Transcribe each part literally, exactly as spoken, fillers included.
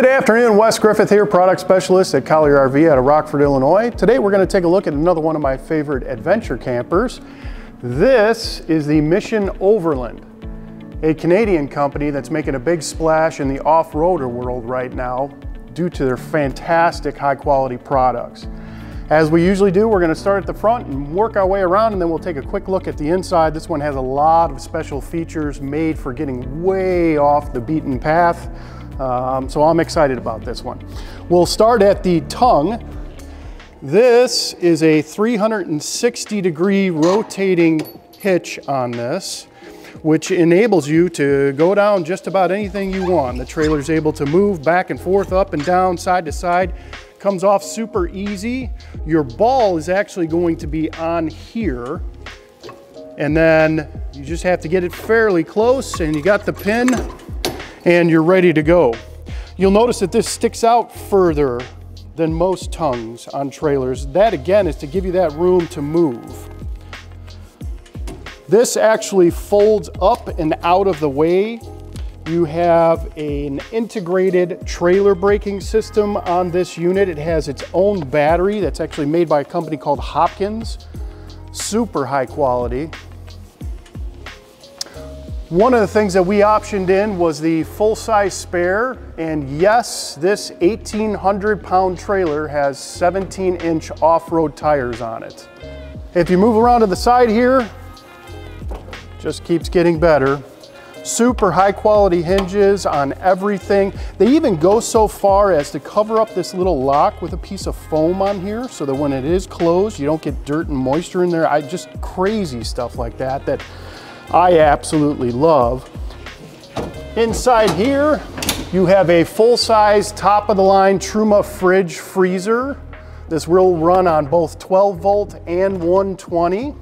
Good afternoon, Wes Griffith here, product specialist at Collier R V out of Rockford, Illinois. Today we're going to take a look at another one of my favorite adventure campers. This is the Mission Overland, a Canadian company that's making a big splash in the off-roader world right now due to their fantastic high-quality products. As we usually do, we're going to start at the front and work our way around, and then we'll take a quick look at the inside. This one has a lot of special features made for getting way off the beaten path. Um, so I'm excited about this one. We'll start at the tongue. This is a three hundred sixty degree rotating hitch on this, which enables you to go down just about anything you want. The trailer's able to move back and forth, up and down, side to side. Comes off super easy. Your ball is actually going to be on here, and then you just have to get it fairly close, and you got the pin and you're ready to go. You'll notice that this sticks out further than most tongues on trailers. That again is to give you that room to move. This actually folds up and out of the way. You have an integrated trailer braking system on this unit. It has its own battery that's actually made by a company called Hopkins. Super high quality. One of the things that we optioned in was the full-size spare. And yes, this eighteen hundred pound trailer has seventeen inch off-road tires on it. If you move around to the side here, just keeps getting better. Super high quality hinges on everything. They even go so far as to cover up this little lock with a piece of foam on here so that when it is closed, you don't get dirt and moisture in there. I just crazy stuff like that that I absolutely love. Inside here, you have a full-size top of the line Truma fridge freezer. This will run on both twelve volt and one twenty.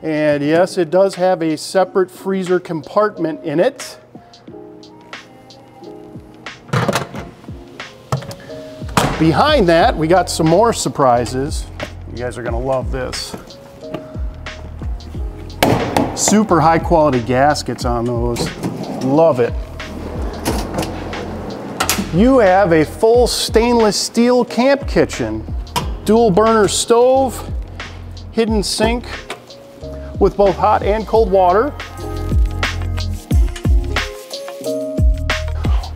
And yes, it does have a separate freezer compartment in it. Behind that, we got some more surprises. You guys are gonna love this. Super high quality gaskets on those. Love it. You have a full stainless steel camp kitchen, dual burner stove, hidden sink, with both hot and cold water.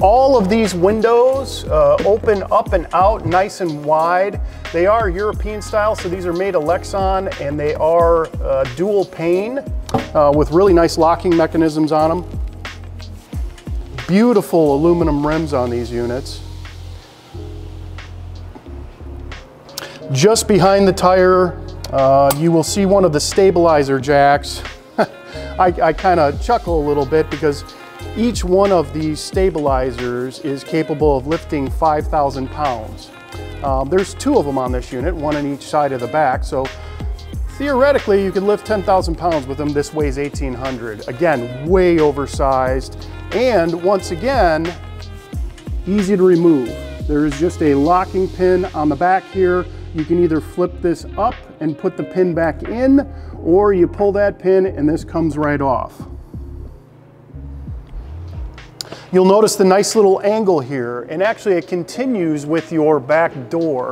All of these windows uh, open up and out nice and wide. They are European style, so these are made of Lexan, and they are uh, dual pane uh, with really nice locking mechanisms on them. Beautiful aluminum rims on these units. Just behind the tire, Uh, you will see one of the stabilizer jacks. I, I kind of chuckle a little bit because each one of these stabilizers is capable of lifting five thousand pounds. Um, there's two of them on this unit, one on each side of the back. So theoretically, you could lift ten thousand pounds with them. This weighs eighteen hundred. Again, way oversized. And once again, easy to remove. There is just a locking pin on the back here. You can either flip this up and put the pin back in, or you pull that pin and this comes right off. You'll notice the nice little angle here, and actually it continues with your back door.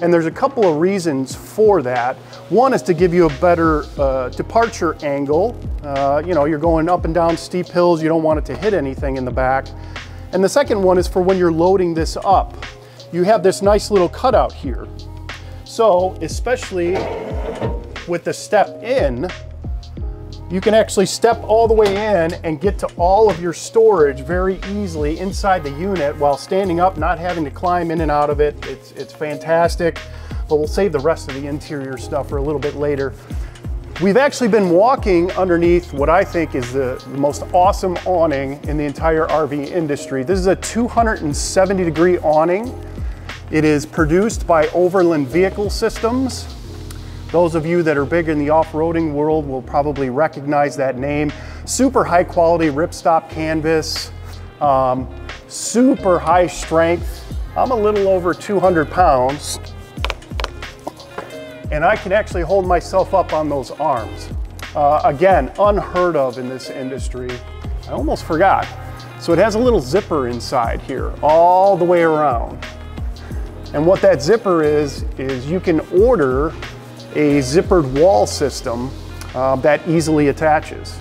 And there's a couple of reasons for that. One is to give you a better uh, departure angle. Uh, you know, you're going up and down steep hills, you don't want it to hit anything in the back. And the second one is for when you're loading this up. You have this nice little cutout here. So, especially with the step in, you can actually step all the way in and get to all of your storage very easily inside the unit while standing up, not having to climb in and out of it. It's, it's fantastic, but we'll save the rest of the interior stuff for a little bit later. We've actually been walking underneath what I think is the, the most awesome awning in the entire R V industry. This is a two hundred seventy degree awning. It is produced by Overland Vehicle Systems. Those of you that are big in the off-roading world will probably recognize that name. Super high quality ripstop canvas, um, super high strength. I'm a little over two hundred pounds, and I can actually hold myself up on those arms. Uh, again, unheard of in this industry. I almost forgot. So it has a little zipper inside here all the way around. And what that zipper is, is you can order a zippered wall system uh, that easily attaches.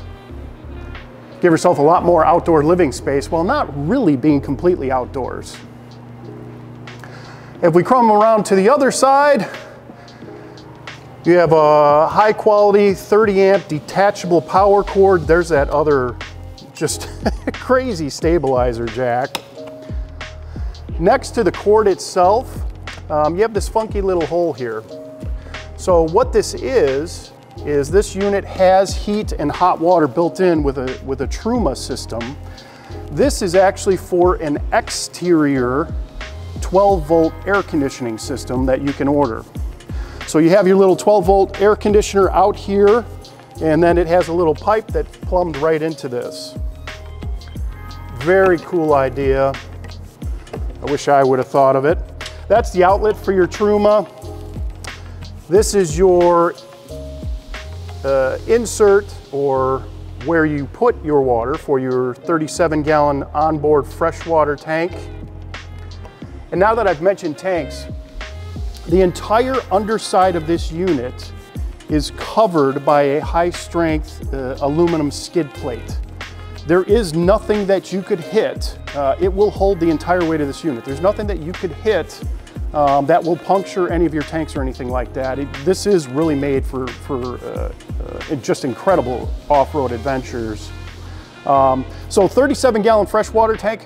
Give yourself a lot more outdoor living space while not really being completely outdoors. If we come around to the other side, you have a high quality thirty amp detachable power cord. There's that other just crazy stabilizer jack. Next to the cord itself, um, you have this funky little hole here. So what this is, is this unit has heat and hot water built in with a, with a Truma system. This is actually for an exterior twelve volt air conditioning system that you can order. So you have your little twelve volt air conditioner out here, and then it has a little pipe that's plumbed right into this. Very cool idea. I wish I would have thought of it. That's the outlet for your Truma. This is your uh, insert, or where you put your water for your thirty-seven gallon onboard freshwater tank. And now that I've mentioned tanks, the entire underside of this unit is covered by a high-strength uh, aluminum skid plate. There is nothing that you could hit. Uh, it will hold the entire weight of this unit. There's nothing that you could hit um, that will puncture any of your tanks or anything like that. It, this is really made for, for uh, uh, just incredible off-road adventures. Um, so thirty-seven gallon freshwater tank,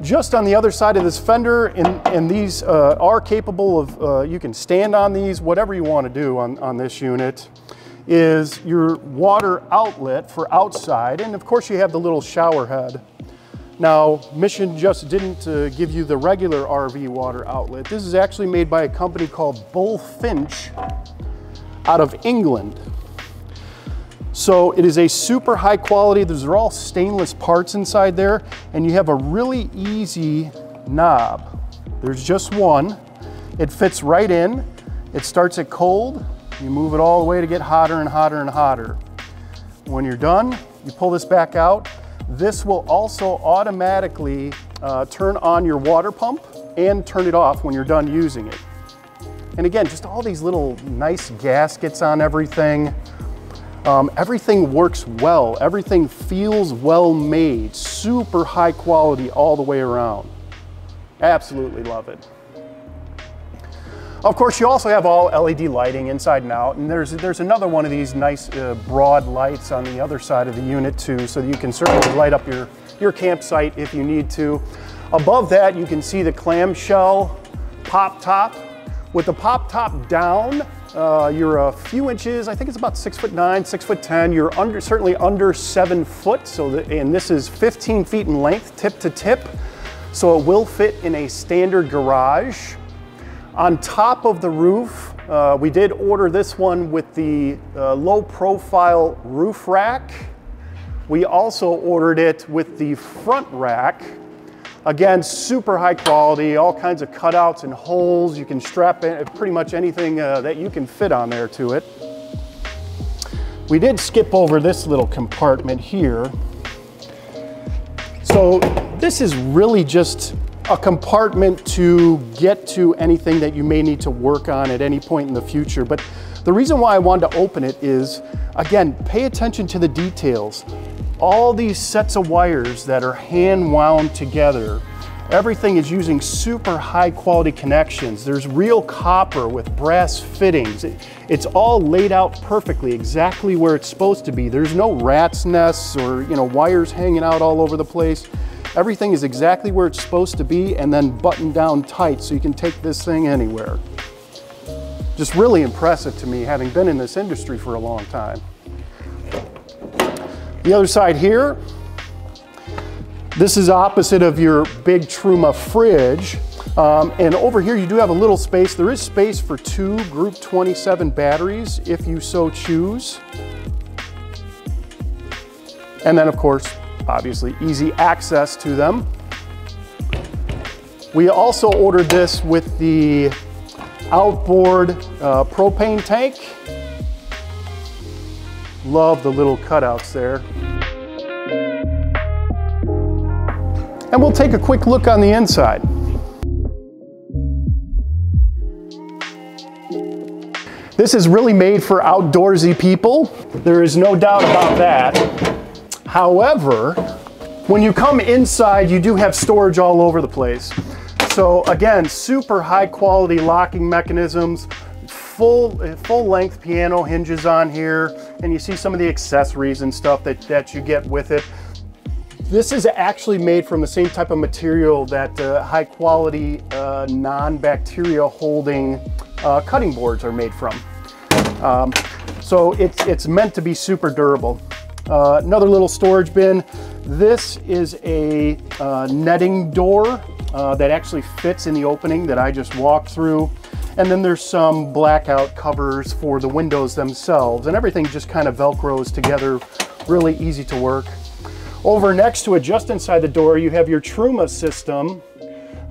just on the other side of this fender, and, and these uh, are capable of, uh, you can stand on these, whatever you want to do on, on this unit, is your water outlet for outside. And of course you have the little shower head. Now, Mission just didn't uh, give you the regular R V water outlet. This is actually made by a company called Bullfinch out of England. So it is a super high quality. These are all stainless parts inside there, and you have a really easy knob. There's just one. It fits right in. It starts at cold. You move it all the way to get hotter and hotter and hotter. When you're done, you pull this back out. This will also automatically uh, turn on your water pump and turn it off when you're done using it. And again, just all these little nice gaskets on everything. Um, everything works well. Everything feels well made, super high quality all the way around. Absolutely love it. Of course, you also have all L E D lighting inside and out, and there's, there's another one of these nice uh, broad lights on the other side of the unit too, so that you can certainly light up your, your campsite if you need to. Above that, you can see the clamshell pop top. With the pop top down, Uh, you're a few inches, I think it's about six foot nine, six foot ten. You're under, certainly under seven foot. So, the, and this is fifteen feet in length, tip to tip. So it will fit in a standard garage. On top of the roof, uh, we did order this one with the uh, low profile roof rack. We also ordered it with the front rack. Again, super high quality, all kinds of cutouts and holes. You can strap in pretty much anything uh, that you can fit on there to it. We did skip over this little compartment here. So this is really just a compartment to get to anything that you may need to work on at any point in the future. But the reason why I wanted to open it is, again, pay attention to the details. All these sets of wires that are hand wound together. Everything is using super high quality connections. There's real copper with brass fittings. It, it's all laid out perfectly, exactly where it's supposed to be. There's no rat's nests or you know wires hanging out all over the place. Everything is exactly where it's supposed to be and then buttoned down tight so you can take this thing anywhere. Just really impressive to me, having been in this industry for a long time. The other side here, this is opposite of your big Truma fridge. Um, and over here you do have a little space. There is space for two group twenty-seven batteries if you so choose. And then of course, obviously easy access to them. We also ordered this with the outboard uh, propane tank. Love the little cutouts there. and we'll take a quick look on the inside. This is really made for outdoorsy people. There is no doubt about that. However, when you come inside, you do have storage all over the place. So again, super high quality locking mechanisms, full, full length piano hinges on here, and you see some of the accessories and stuff that, that you get with it. This is actually made from the same type of material that uh, high quality uh, non-bacteria holding uh, cutting boards are made from. Um, so it's, it's meant to be super durable. Uh, another little storage bin. This is a uh, netting door uh, that actually fits in the opening that I just walked through. And then there's some blackout covers for the windows themselves, and everything just kind of Velcros together, really easy to work. Over next to it, just inside the door, you have your Truma system.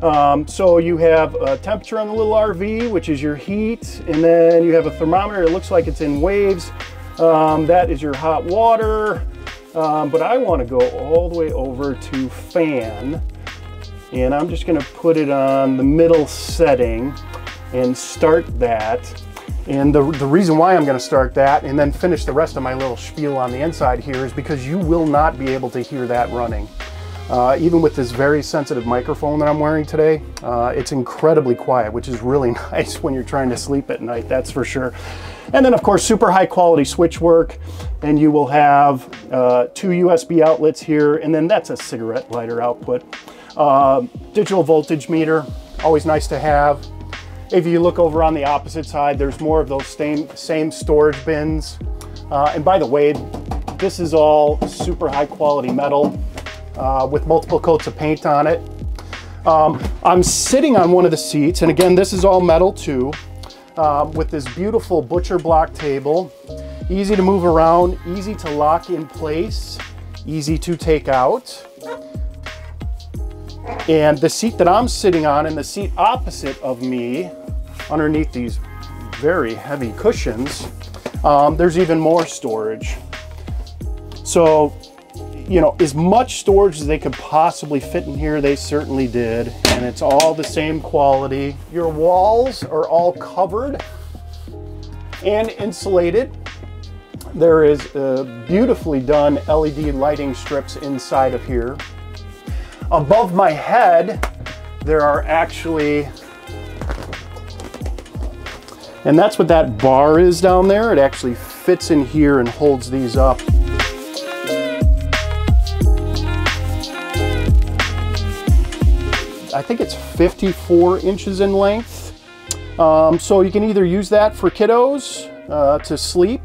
Um, so you have a temperature on the little R V, which is your heat, and then you have a thermometer. It looks like it's in waves. Um, that is your hot water. Um, but I want to go all the way over to fan, and I'm just going to put it on the middle setting and start that. And the, the reason why I'm gonna start that and then finish the rest of my little spiel on the inside here is because you will not be able to hear that running. Uh, even with this very sensitive microphone that I'm wearing today, uh, it's incredibly quiet, which is really nice when you're trying to sleep at night, that's for sure. And then of course, super high quality switch work, and you will have uh, two U S B outlets here, and then that's a cigarette lighter output. Uh, digital voltage meter, always nice to have. If you look over on the opposite side, there's more of those same, same storage bins. Uh, and by the way, this is all super high quality metal uh, with multiple coats of paint on it. Um, I'm sitting on one of the seats, and again, this is all metal too, uh, with this beautiful butcher block table. Easy to move around, easy to lock in place, easy to take out. And the seat that I'm sitting on and the seat opposite of me, underneath these very heavy cushions, um, there's even more storage. So, you know, as much storage as they could possibly fit in here, they certainly did. And it's all the same quality. Your walls are all covered and insulated. There is uh, beautifully done L E D lighting strips inside of here. Above my head, there are actually, and that's what that bar is down there. It actually fits in here and holds these up. I think it's fifty-four inches in length. Um, so you can either use that for kiddos uh, to sleep,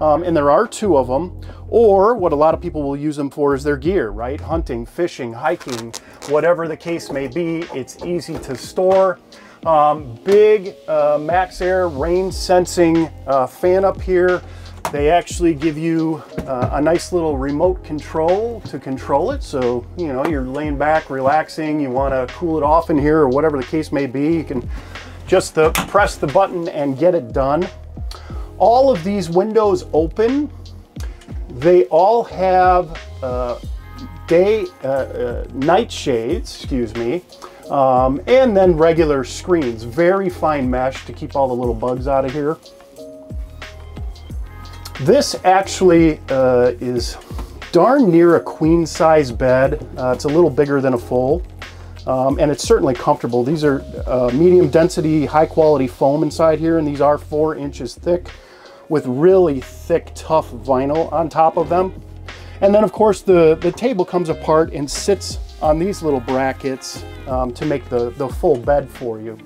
um, and there are two of them. Or what a lot of people will use them for is their gear, right? Hunting, fishing, hiking, whatever the case may be, it's easy to store. Um, big uh, MaxAir rain sensing uh, fan up here. They actually give you uh, a nice little remote control to control it. So, you know, you're laying back, relaxing, you wanna cool it off in here or whatever the case may be, you can just the, press the button and get it done. All of these windows open. They all have uh, day, uh, uh, night shades, excuse me, um, and then regular screens. Very fine mesh to keep all the little bugs out of here. This actually uh, is darn near a queen size bed. Uh, it's a little bigger than a full, um, and it's certainly comfortable. These are uh, medium density, high quality foam inside here, and these are four inches thick, with really thick, tough vinyl on top of them. And then of course the, the table comes apart and sits on these little brackets um, to make the, the full bed for you.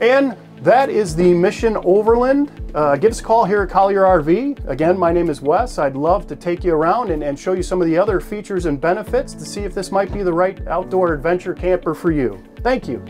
And that is the Mission Overland. Uh, give us a call here at Collier R V. Again, my name is Wes. I'd love to take you around and, and show you some of the other features and benefits to see if this might be the right outdoor adventure camper for you. Thank you.